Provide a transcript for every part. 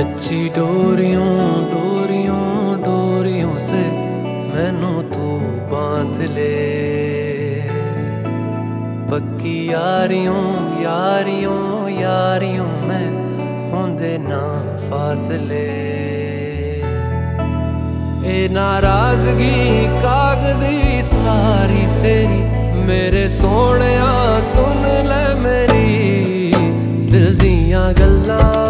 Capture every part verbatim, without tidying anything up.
कच्ची डोरियों डोरियों डोरियों से मैनू तू बांध ले, पक्की यारियों यारियों यारियों में होंदे ना फासले। ए नाराजगी कागजी सारी तेरी मेरे सोने सुन ले मेरी दिल दियां गल्लां,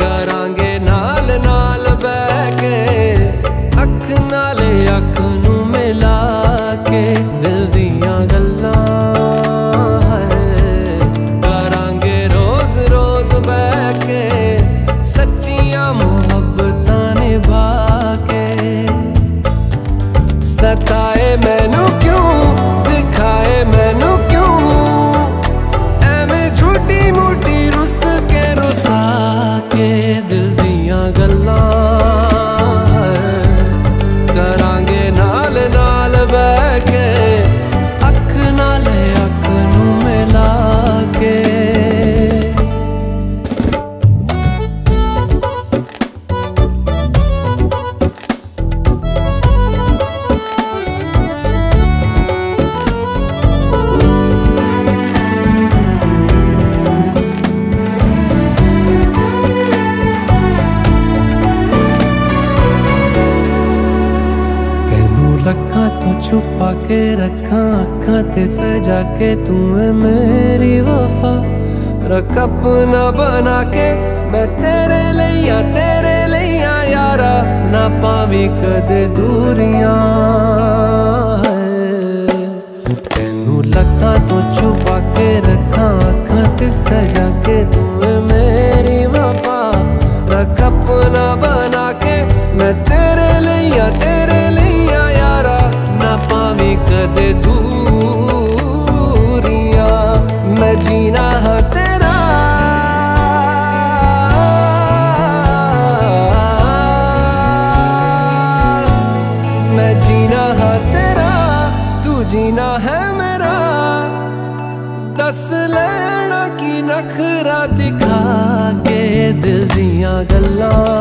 करांगे नाल नाल बैके अख नाल अख नू मिला के दिल दियां गल्लां, करांगे रोज रोज बैके सच्चियां मुहब्बतां निभा के। सताए मैनू क्यों दिखाए मैनू क्यों ऐवें झूठी मूठी रुस के रुसा के दिल दियां गल्लां, करांगे नाल नाल बैके अख नाल अख नू मिला के। लखा तो छुपा के रखा अखा ते सजा के तुम्हें मेरी वफा रख, अपना बना के मैं तेरे लिया तेरे लिया यारा ना पावी कदे दूरियां। तेनू लखा तो छुपा के रखा अखा ते सजा के तुम्हें मेरी वफा रख, अपना बना के मैं तेरे लिया तेरे लिया पावी कदे दूरियां। मैं जीना है तेरा मैं जीना है तेरा तू जीना है मेरा, दस लेना की नखरा दिखा के दिल दियां गल्लां,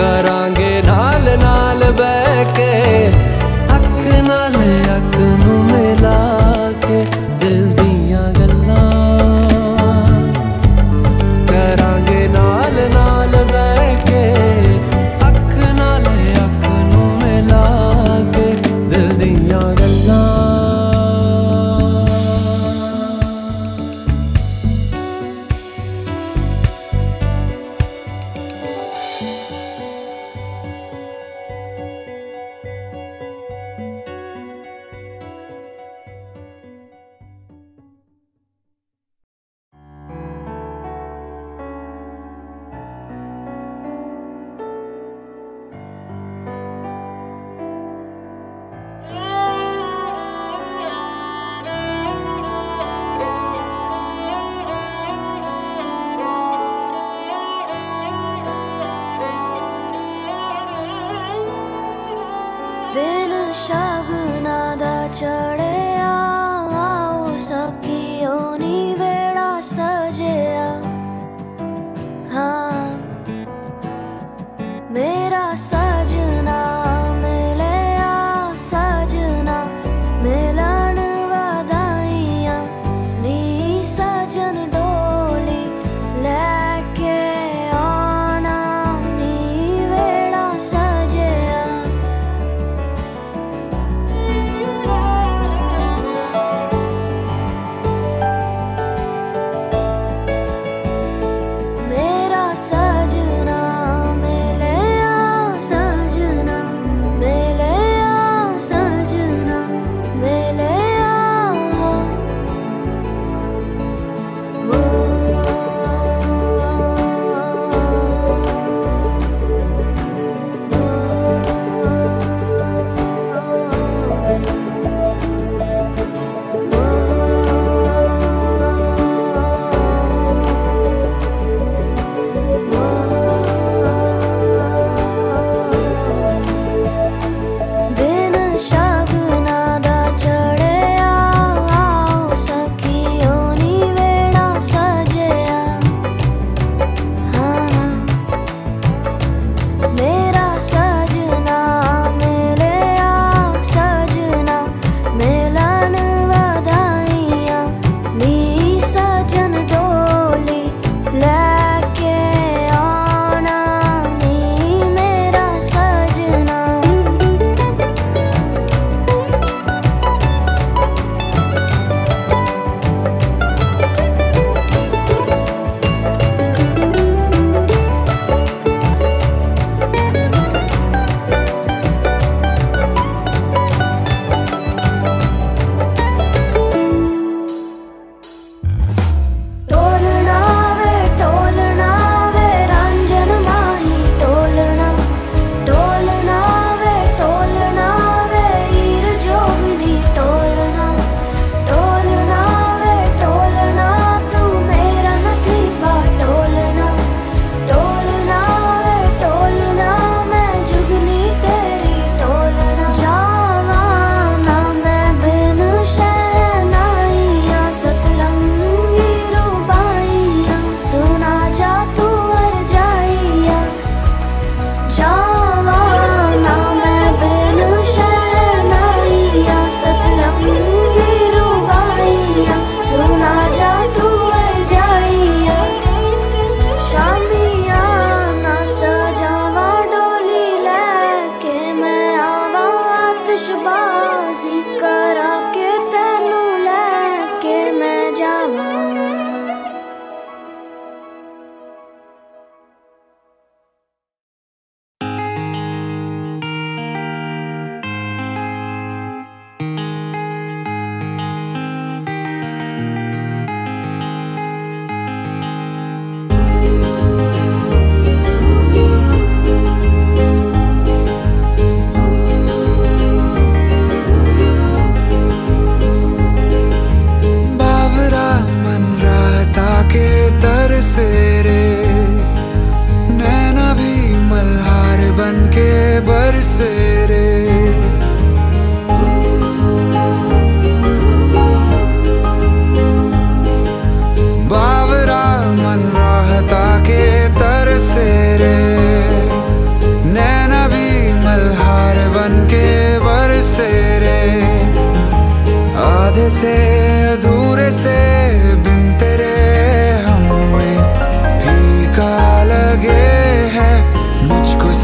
करांगे नाल नाल बैके अख नाल अख नू मिला के दिल दियां गल्लां, करांगे नाल नाल बैके अख नाल अख नू मिला के दिल दियां गल्लां।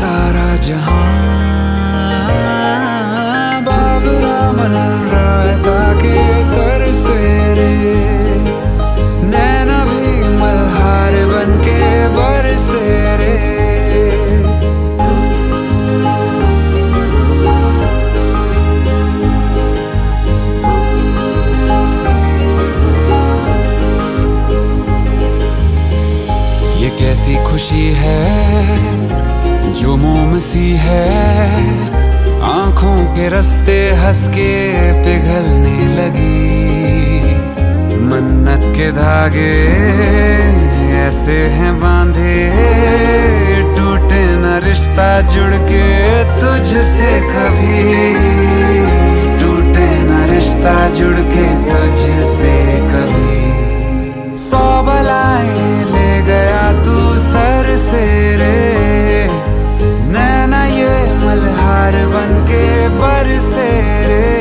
सारा जहां बाबरा मन रायता के तर से रे नैना भी मल्हार बन के बरसे रे। ये कैसी खुशी है जो मोम सी है, आंखों के रस्ते हंस के पिघलने लगी। मन्नत के धागे ऐसे हैं बांधे, टूटे न रिश्ता जुड़ के तुझसे कभी, टूटे न रिश्ता जुड़ के तुझसे कभी। सौ बलाएं ले गया तू सर से रे नैना ये मल्हार बन के बरसे रे।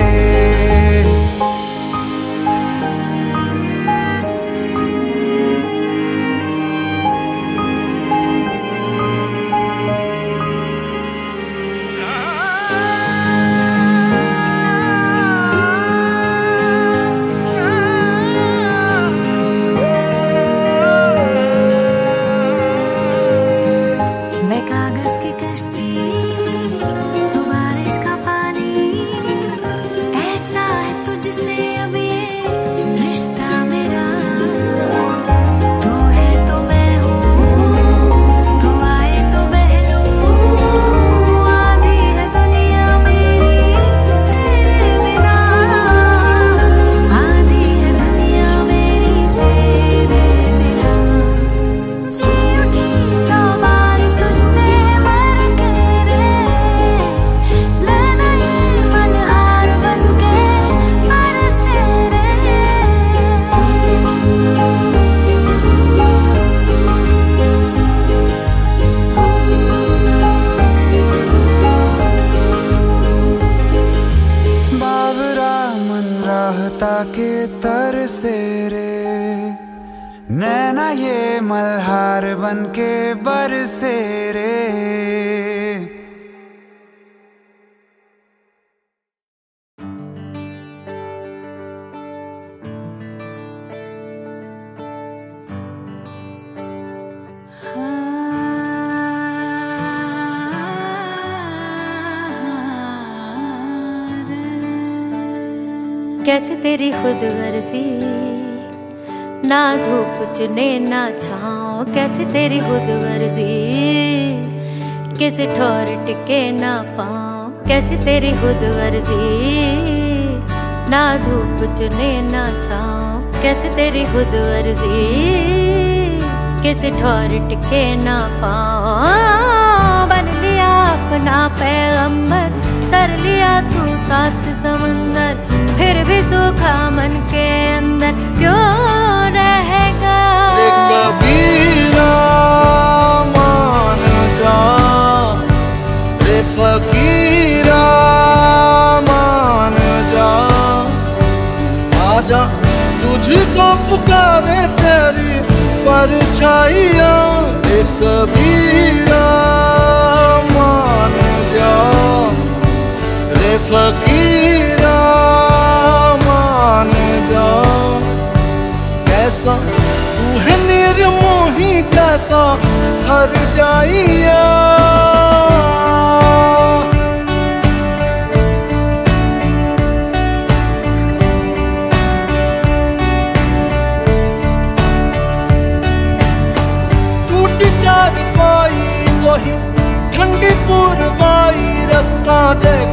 कैसे तेरी खुद गर्जी ना धूप चुने ना छाँव, कैसे तेरी खुद गर्जी किसी ठोर टिके ना पाँव, कैसे तेरी खुद गर्जी ना धूप चुने ना छाँव, कैसे तेरी खुद गर्जी किसी ठोर टिके ना पाँव। बन लिया अपना पैगंबर, तर लिया तू सात समंदर, फिर भी सूखा मन के अंदर क्यों रहेगा। कभी ना मान जा रे फकीरा, मान जा आजा तुझको पुकारे तेरी परछाइयां। कभी ना मान जा रे फकीरा, मान जा कैसा तू है निर्मोही, कैसा हर जाइया। टूटी चार पाई वही ठंडी पूरवाई रखा दे